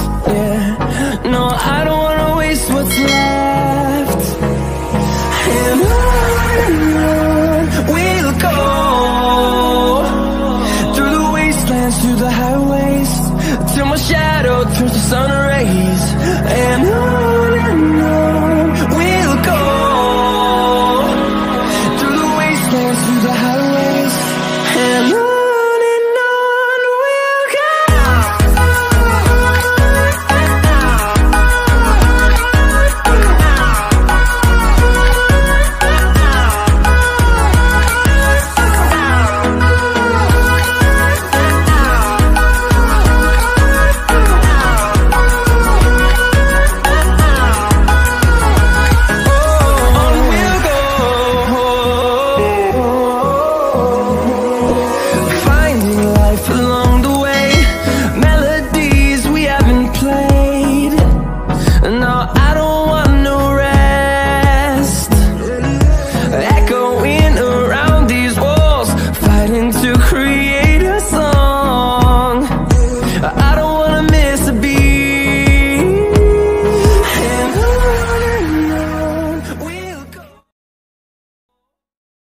Yeah, no, I don't wanna waste what's left. And on we'll go, through the wastelands, through the highways, till my shadow turns to sun rays. And on we'll go, through the wastelands, through the highways.